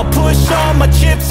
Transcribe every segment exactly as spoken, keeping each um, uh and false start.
I'll push all my chips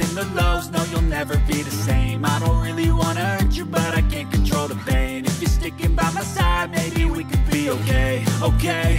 and the lows, no you'll never be the same. I don't really wanna hurt you but I can't control the pain. If you're sticking by my side maybe we could be okay. Okay,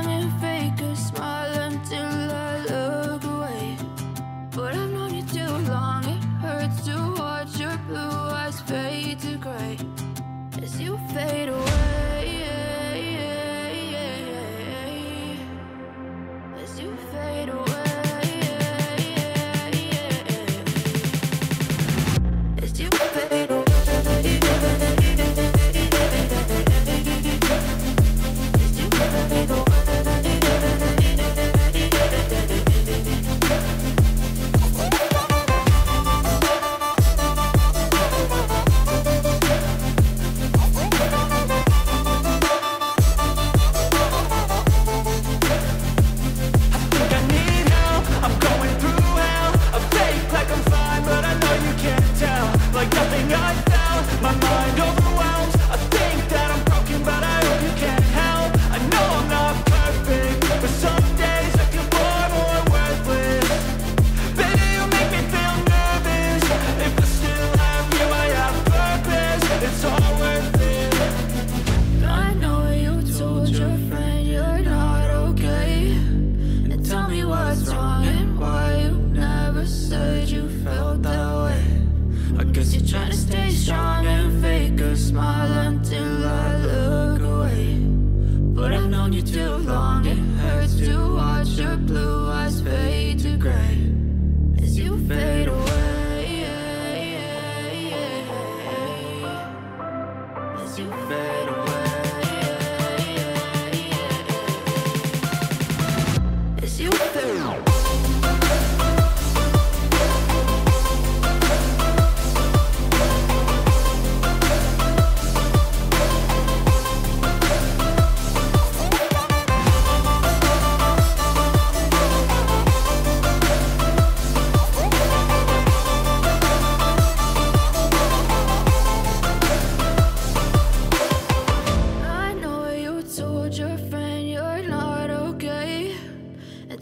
and fake a smile until I look away. But I've known you too long, it hurts to watch your blue eyes fade to gray as you fade away. You fade away, as you fade away. As you fade away. boyfriend, you're not okay. And tell me what's wrong and why you never said you felt that way. I guess you're trying to stay strong and fake a smile until I look away. But I've known you too long, it hurts to watch your blue eyes fade to gray as you fade away, as you fade away, as you fade away.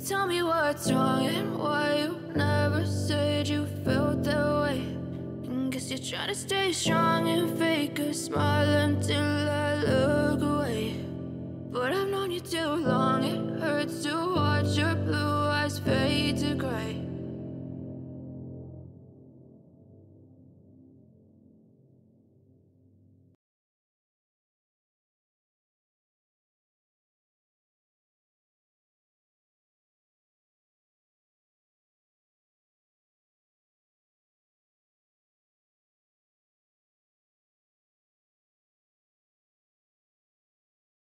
Tell me what's wrong and why you never said you felt that way. And guess you're trying to stay strong and fake a smile until I look away. But I've known you too long, it hurts to watch your blue eyes fade to gray.